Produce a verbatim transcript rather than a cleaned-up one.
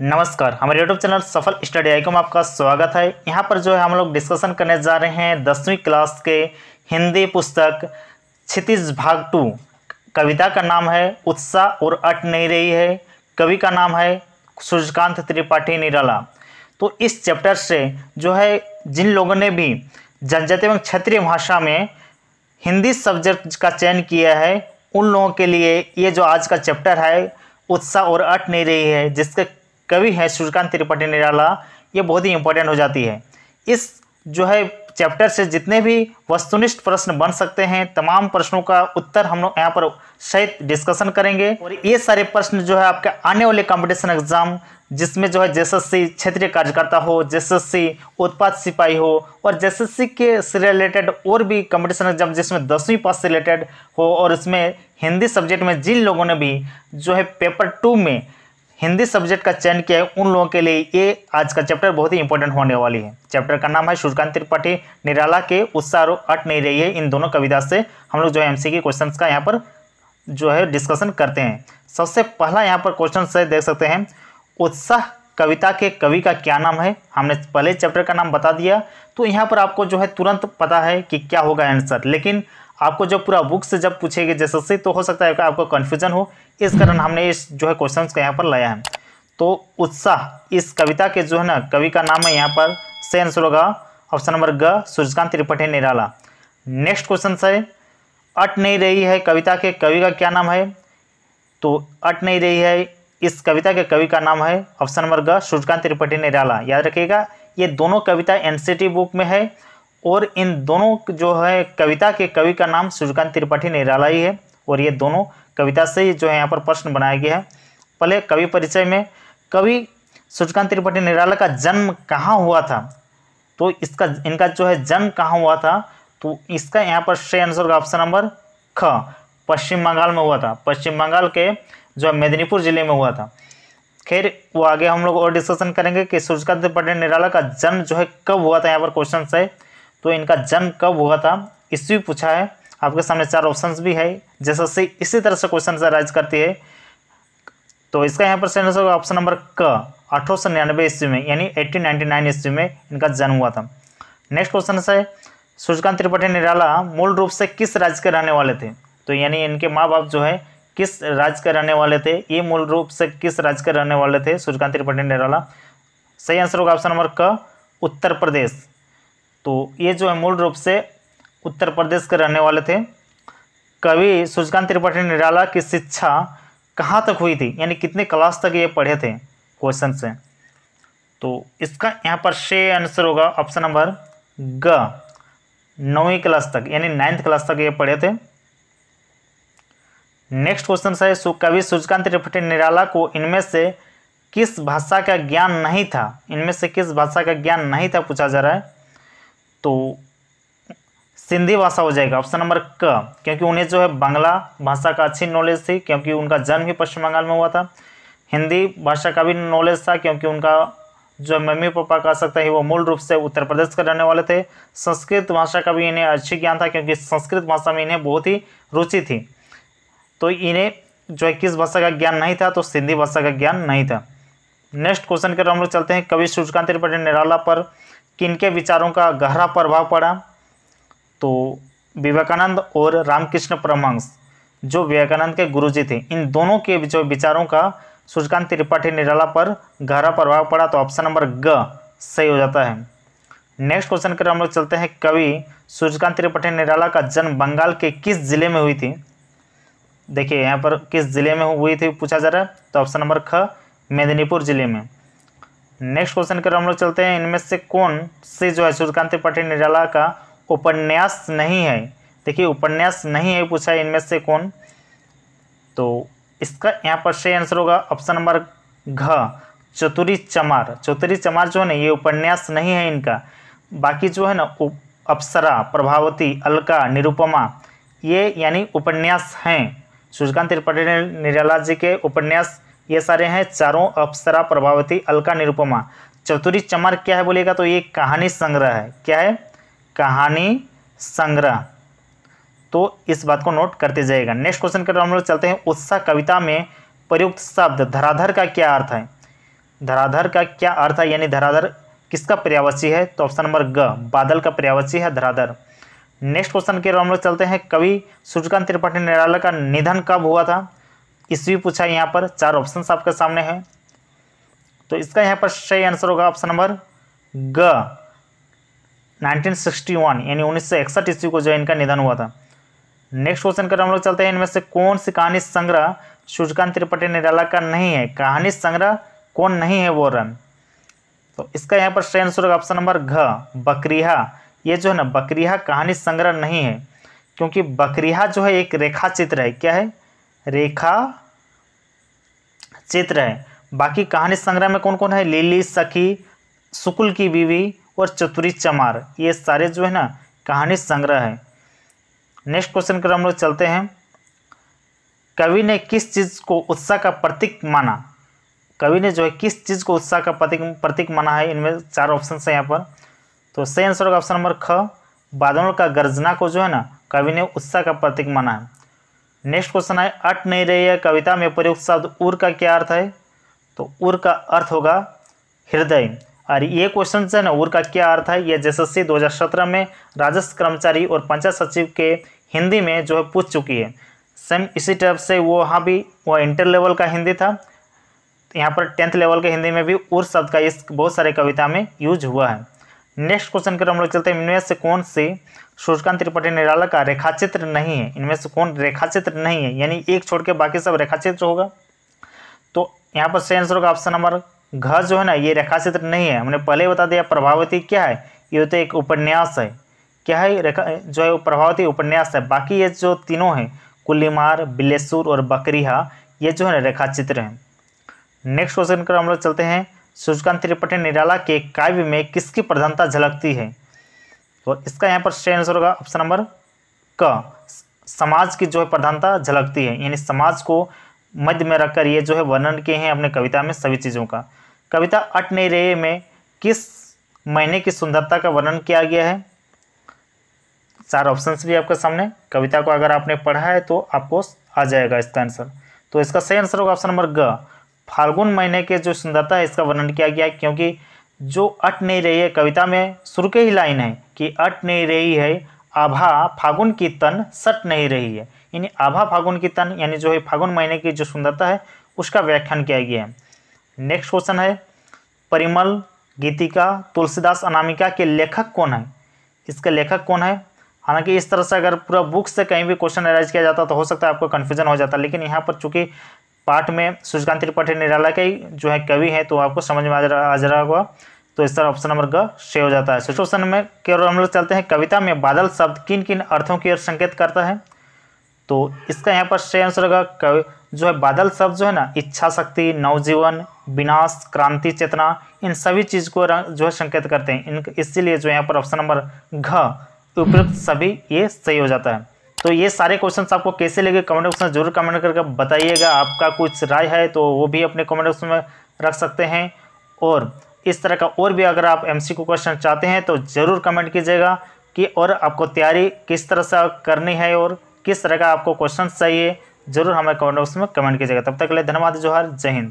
नमस्कार, हमारे YouTube channel Safal study IQ में आपका स्वागत है। यहाँ पर जो है हम लोग डिस्कशन करने जा रहे हैं दसवीं क्लास के हिंदी पुस्तक क्षितिज भाग टू। कविता का नाम है उत्साह और अट नहीं रही है। कवि का नाम है सूर्यकांत त्रिपाठी निराला। तो इस चैप्टर से जो है जिन लोगों ने भी जनजाति एवं क्षेत्रीय भाषा में हिंदी सब्जेक्ट का चयन किया है उन लोगों के लिए ये जो आज का चैप्टर है उत्साह और अट नहीं रही है, जिसके कवि है सूर्यकांत त्रिपाठी निराला, ये बहुत ही इम्पोर्टेंट हो जाती है। इस जो है चैप्टर से जितने भी वस्तुनिष्ठ प्रश्न बन सकते हैं तमाम प्रश्नों का उत्तर हम लोग यहाँ पर सहित डिस्कशन करेंगे। और ये सारे प्रश्न जो है आपके आने वाले कॉम्पिटिशन एग्जाम, जिसमें जो है जे एस एस सी क्षेत्रीय कार्यकर्ता हो, जे एस एस सी उत्पाद सिपाही हो और जे एस एस सी के से रिलेटेड और भी कॉम्पिटिशन एग्जाम जिसमें दसवीं पास से रिलेटेड हो, और इसमें हिंदी सब्जेक्ट में जिन लोगों ने भी जो है पेपर टू में हिंदी सब्जेक्ट का चयन किया है उन लोगों के लिए ये आज का चैप्टर बहुत ही इंपॉर्टेंट होने वाली है। चैप्टर का नाम है सूर्यकांत त्रिपाठी निराला के उत्साह और अट नहीं रही है। इन दोनों कविता से हम लोग जो है एमसीक्यू क्वेश्चंस का यहाँ पर जो है डिस्कशन करते हैं। सबसे पहला यहाँ पर क्वेश्चन से देख सकते हैं, उत्साह कविता के कवि का क्या नाम है। हमने पहले चैप्टर का नाम बता दिया तो यहाँ पर आपको जो है तुरंत पता है कि क्या होगा आंसर, लेकिन आपको जब पूरा बुक से जब पूछेगी जे एस एस सी तो हो सकता है कि आपको कन्फ्यूजन हो। इस कारण हमने इस जो है क्वेश्चंस का यहाँ पर लाया है। तो उत्साह इस कविता के जो है ना कवि का नाम है, यहाँ पर सही आंसर होगा ऑप्शन नंबर ग सूर्यकांत त्रिपाठी निराला। नेक्स्ट क्वेश्चन है, अट नहीं रही है कविता के कवि का क्या नाम है। तो अट नहीं रही है इस कविता के कवि का नाम है ऑप्शन नंबर ग सूर्यकांत त्रिपाठी निराला। याद रखिएगा ये दोनों कविता एनसीईआरटी बुक में है और इन दोनों जो है कविता के कवि का नाम सूर्यकांत त्रिपाठी निराला ही है और ये दोनों कविता से जो है यहाँ पर प्रश्न बनाया गया है। पहले कवि परिचय में कवि सूर्यकांत त्रिपाठी निराला का जन्म कहाँ हुआ था, तो इसका इनका जो है जन्म कहाँ हुआ था, तो इसका यहाँ पर सही आंसर का ऑप्शन नंबर ख पश्चिम बंगाल में हुआ था। पश्चिम बंगाल के जो मेदिनीपुर जिले में हुआ था। खैर वो आगे हम लोग और डिस्कशन करेंगे कि सूर्यकांत त्रिपाठी निराला का जन्म जो है कब हुआ था। यहाँ पर क्वेश्चन है तो इनका जन्म कब हुआ था इससे भी पूछा है। आपके सामने चार ऑप्शंस भी है जैसे से इसी तरह से क्वेश्चन राइज करती है। तो इसका यहाँ पर सही आंसर होगा ऑप्शन नंबर क अठारह सौ निन्यानवे ईस्वी में, यानी अठारह सौ निन्यानवे ईस्वी में इनका जन्म हुआ था। नेक्स्ट क्वेश्चन है, सूर्यकांत त्रिपाठी निराला मूल रूप से किस राज्य के रहने वाले थे। तो यानी इनके माँ बाप जो है किस राज्य के रहने वाले थे, ये मूल रूप से किस राज्य के रहने वाले थे सूर्यकांत त्रिपाठी निराला। सही आंसर होगा ऑप्शन नंबर क उत्तर प्रदेश। तो ये जो है मूल रूप से उत्तर प्रदेश के रहने वाले थे। कवि सूर्यकांत त्रिपाठी निराला की शिक्षा कहाँ तक हुई थी, यानी कितने क्लास तक ये पढ़े थे क्वेश्चन से। तो इसका यहाँ पर सही आंसर होगा ऑप्शन नंबर ग नौवीं क्लास तक, यानी नाइन्थ क्लास तक ये पढ़े थे। नेक्स्ट क्वेश्चन है, कवि सूर्यकांत त्रिपाठी निराला को इनमें से किस भाषा का ज्ञान नहीं था, इनमें से किस भाषा का ज्ञान नहीं था पूछा जा रहा है। तो सिंधी भाषा हो जाएगा ऑप्शन नंबर क, क्योंकि उन्हें जो है बांग्ला भाषा का अच्छी नॉलेज थी क्योंकि उनका जन्म ही पश्चिम बंगाल में हुआ था। हिंदी भाषा का भी नॉलेज था क्योंकि उनका जो मम्मी पापा कह सकते हैं वो मूल रूप से उत्तर प्रदेश के रहने वाले थे। संस्कृत भाषा का भी इन्हें अच्छी ज्ञान था क्योंकि संस्कृत भाषा में इन्हें बहुत ही रुचि थी। तो इन्हें जो है किस भाषा का ज्ञान नहीं था, तो सिंधी भाषा का ज्ञान नहीं था। नेक्स्ट क्वेश्चन के हम लोग चलते हैं, कवि सूर्यकांत त्रिपाठी निराला पर किनके विचारों का गहरा प्रभाव पड़ा। तो विवेकानंद और रामकृष्ण परमहंस जो विवेकानंद के गुरुजी थे, इन दोनों के जो विचारों का सूर्यकांत त्रिपाठी निराला पर गहरा प्रभाव पड़ा, तो ऑप्शन नंबर ग सही हो जाता है। नेक्स्ट क्वेश्चन कर हम लोग चलते हैं, कवि सूर्यकांत त्रिपाठी निराला का जन्म बंगाल के किस जिले में हुई थी। देखिए यहाँ पर किस जिले में हुई थी पूछा जा रहा है, तो ऑप्शन नंबर ख मेदिनीपुर जिले में। नेक्स्ट क्वेश्चन कर हम लोग चलते हैं, इनमें से कौन से जो है सूर्यकांत त्रिपाठी निराला का उपन्यास नहीं है। देखिए उपन्यास नहीं है पूछा है, इनमें से कौन, तो इसका यहाँ पर सही आंसर होगा ऑप्शन नंबर घ चतुरी चमार। चतुरी चमार जो है ना ये उपन्यास नहीं है इनका। बाकी जो है ना अप्सरा, प्रभावती, अलका, निरुपमा, ये यानी उपन्यास हैं। सूर्यकांत त्रिपाठी निराला जी के उपन्यास ये सारे हैं चारों, अप्सरा, प्रभावती, अलका, निरुपमा। चतुरी चमार क्या है बोलेगा, तो ये कहानी संग्रह है। क्या है, कहानी संग्रह। तो इस बात को नोट करते जाइएगा। नेक्स्ट क्वेश्चन के हम लोग चलते हैं, उत्साह कविता में प्रयुक्त शब्द धराधर का क्या अर्थ है। धराधर का क्या अर्थ है, यानी धराधर किसका पर्यायवाची है, तो ऑप्शन नंबर ग बादल का पर्यायवाची है धराधर। नेक्स्ट क्वेश्चन की ओर हम लोग चलते हैं। कवि सूर्यकांत त्रिपाठी निराला का निधन कब हुआ था, ईस्वी पूछा है यहाँ पर। चार ऑप्शन आपके सामने हैं, तो इसका यहाँ पर सही आंसर होगा ऑप्शन नंबर ग नाइनटीन सिक्सटी वन, यानी उन्नीस सौ इकसठ ईस्वी को जो इनका निधन हुआ था। नेक्स्ट क्वेश्चन कर हम लोग चलते हैं। इनमें से कौन सी कहानी संग्रह सूर्यकांत त्रिपाठी निराला का नहीं है, कहानी संग्रह कौन नहीं है वो रन, तो इसका यहाँ पर सही आंसर होगा ऑप्शन नंबर घ बकरीहा। ये जो है ना बकरीहा कहानी संग्रह नहीं है, क्योंकि बकरीहा जो है एक रेखा चित्र है। क्या है? रेखा चित्र है। बाकी कहानी संग्रह में कौन कौन है, लीली सखी, सुकुल की बीवी और चतुरी चमार, ये सारे जो है ना कहानी संग्रह है। नेक्स्ट क्वेश्चन पर हम लोग चलते हैं। कवि ने किस चीज़ को उत्साह का प्रतीक माना, कवि ने जो है किस चीज़ को उत्साह का प्रतीक प्रतीक माना है। इनमें चार ऑप्शन है यहाँ पर, तो सही आंसर होगा ऑप्शन नंबर ख बादलों का गर्जना को जो है ना कवि ने उत्साह का प्रतीक माना है। नेक्स्ट क्वेश्चन है अट नहीं रही है कविता में प्रयुक्त शब्द उर का क्या अर्थ है, तो उर का अर्थ होगा हृदय। और ये क्वेश्चन जो है ना उर का क्या अर्थ है, ये जेएसएससी दो हज़ार सत्रह में राजस्व कर्मचारी और पंचायत सचिव के हिंदी में जो है पूछ चुकी है। सेम इसी टाइप से वो वहाँ भी वो इंटर लेवल का हिंदी था, यहाँ पर टेंथ लेवल के हिंदी में भी उर शब्द का इस बहुत सारे कविता में यूज हुआ है। नेक्स्ट क्वेश्चन की ओर हम लोग चलते हैं। इनमें से कौन से सूर्यकांत त्रिपाठी निराला का रेखाचित्र नहीं है, इनमें से कौन रेखाचित्र नहीं है, यानी एक छोड़ के बाकी सब रेखाचित्र होगा, तो यहाँ पर सही आंसर होगा ऑप्शन नंबर घ जो है ना ये रेखा चित्र नहीं है। हमने पहले ही बता दिया प्रभावती क्या है, ये तो एक उपन्यास है। क्या है रेखा जो है प्रभावती उपन्यास है। बाकी ये जो तीनों हैं कुल्लीमार, बिल्लेसुर और बकरीहा, ये जो है ना रेखा चित्र हैं। नेक्स्ट क्वेश्चन पर हम लोग चलते हैं। सूर्यकांत त्रिपाठी निराला के काव्य में किसकी प्रधानता झलकती है, तो इसका यहाँ पर सही आंसर होगा ऑप्शन नंबर क समाज की जो है प्रधानता झलकती है, यानी समाज को मध्य में रखकर ये जो है वर्णन किए हैं अपने कविता में सभी चीज़ों का। कविता अट नहीं रही में किस महीने की सुंदरता का वर्णन किया गया है, चार ऑप्शंस भी आपके सामने। कविता को अगर आपने पढ़ा है तो आपको आ जाएगा इसका आंसर, तो इसका सही आंसर होगा ऑप्शन नंबर ग फाल्गुन महीने के जो सुंदरता है इसका वर्णन किया गया है। क्योंकि जो अट नहीं रही है कविता में शुरू के ही लाइन है कि अट नहीं रही है आभा फागुन की तन सट नहीं रही है, यानी आभा फागुन की तन यानी जो है फागुन महीने की जो सुंदरता है उसका व्याख्यान किया गया है। नेक्स्ट क्वेश्चन है परिमल, गीतिका, तुलसीदास, अनामिका के लेखक कौन है, इसका लेखक कौन है। हालांकि इस तरह से अगर पूरा बुक से कहीं भी क्वेश्चन अराइज किया जाता तो हो सकता है आपको कन्फ्यूजन हो जाता, लेकिन यहाँ पर चूंकि पाठ में सूर्यकांत त्रिपाठी निराला के जो है कवि हैं तो आपको समझ में आ रहा होगा, तो इस तरह ऑप्शन नंबर ग सही हो जाता है। नेक्स्ट क्वेश्चन में की ओर हम लोग चलते हैं। कविता में बादल शब्द किन किन अर्थों की ओर संकेत करता है, तो इसका यहाँ पर सही आंसर होगा कवि जो है बादल शब्द जो है ना इच्छा शक्ति, नवजीवन, विनाश, क्रांति चेतना, इन सभी चीज़ को जो है संकेत करते हैं। इन इसीलिए जो यहाँ पर ऑप्शन नंबर घ उपयुक्त सभी ये सही हो जाता है। तो ये सारे क्वेश्चन आपको कैसे लगे कमेंट बॉक्स में जरूर कमेंट करके बताइएगा। आपका कुछ राय है तो वो भी अपने कमेंट बॉक्स में रख सकते हैं, और इस तरह का और भी अगर आप एमसीक्यू क्वेश्चन चाहते हैं तो ज़रूर कमेंट कीजिएगा कि और आपको तैयारी किस तरह से करनी है और किस तरह का आपको क्वेश्चन चाहिए, जरूर हमें कमेंट बॉक्स में कमेंट कीजिएगा। तब तक के लिए धन्यवाद, जोहार, जय हिंद।